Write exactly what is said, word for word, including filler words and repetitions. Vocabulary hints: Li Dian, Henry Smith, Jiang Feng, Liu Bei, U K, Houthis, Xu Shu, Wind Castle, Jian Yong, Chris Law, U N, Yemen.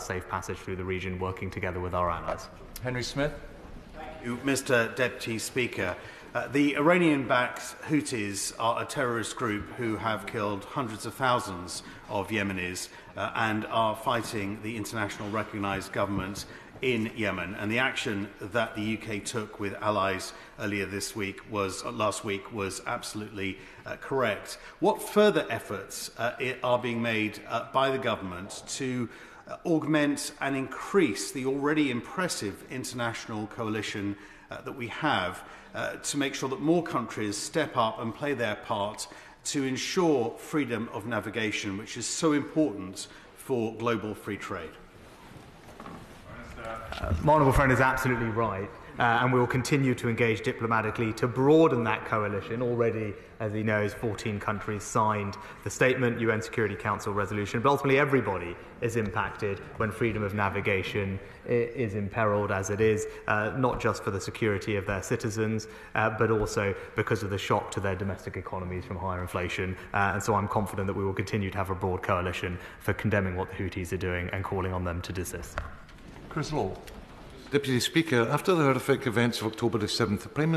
about safe passage through the region, working together with our allies. Henry Smith. Thank you, Mister Deputy Speaker. Uh, the Iranian-backed Houthis are a terrorist group who have killed hundreds of thousands of Yemenis uh, and are fighting the international recognised government in Yemen. And the action that the U K took with allies earlier this week was uh, last week was absolutely uh, correct. What further efforts uh, are being made uh, by the government to uh, augment and increase the already impressive international coalition uh, that we have uh, to make sure that more countries step up and play their part to ensure freedom of navigation, which is so important for global free trade? Uh, my honourable friend is absolutely right, uh, and we will continue to engage diplomatically to broaden that coalition. Already, as he knows, fourteen countries signed the statement, U N Security Council resolution, but ultimately everybody is impacted when freedom of navigation is imperiled as it is, uh, not just for the security of their citizens, uh, but also because of the shock to their domestic economies from higher inflation. Uh, and so I'm confident that we will continue to have a broad coalition for condemning what the Houthis are doing and calling on them to desist. Chris Law. Deputy Speaker, after the horrific events of October the seventh, the Prime Minister